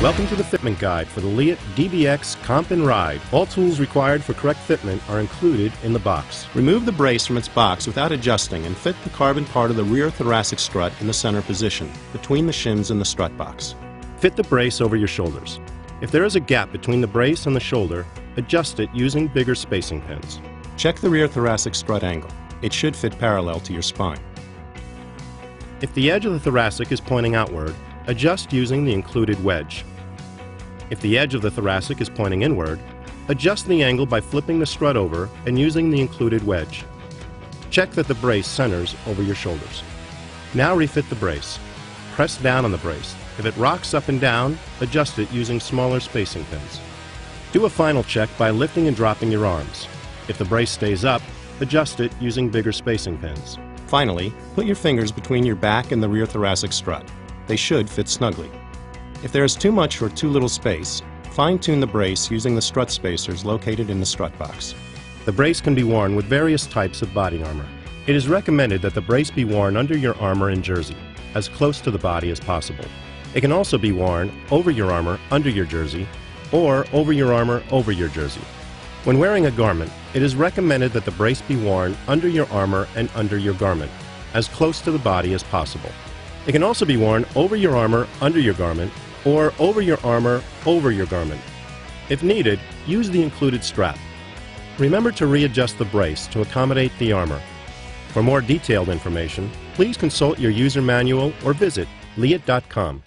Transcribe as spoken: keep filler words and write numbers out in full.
Welcome to the fitment guide for the Leatt D B X Comp and Ride. All tools required for correct fitment are included in the box. Remove the brace from its box without adjusting and fit the carbon part of the rear thoracic strut in the center position, between the shims and the strut box. Fit the brace over your shoulders. If there is a gap between the brace and the shoulder, adjust it using bigger spacing pins. Check the rear thoracic strut angle. It should fit parallel to your spine. If the edge of the thoracic is pointing outward, adjust using the included wedge. If the edge of the thoracic is pointing inward, adjust the angle by flipping the strut over and using the included wedge. Check that the brace centers over your shoulders. Now refit the brace. Press down on the brace. If it rocks up and down, adjust it using smaller spacing pins. Do a final check by lifting and dropping your arms. If the brace stays up, adjust it using bigger spacing pins. Finally, put your fingers between your back and the rear thoracic strut. They should fit snugly. If there is too much or too little space, fine-tune the brace using the strut spacers located in the strut box. The brace can be worn with various types of body armor. It is recommended that the brace be worn under your armor and jersey, as close to the body as possible. It can also be worn over your armor under your jersey, or over your armor over your jersey. When wearing a garment, it is recommended that the brace be worn under your armor and under your garment, as close to the body as possible. It can also be worn over your armor, under your garment, or over your armor, over your garment. If needed, use the included strap. Remember to readjust the brace to accommodate the armor. For more detailed information, please consult your user manual or visit leatt dot com.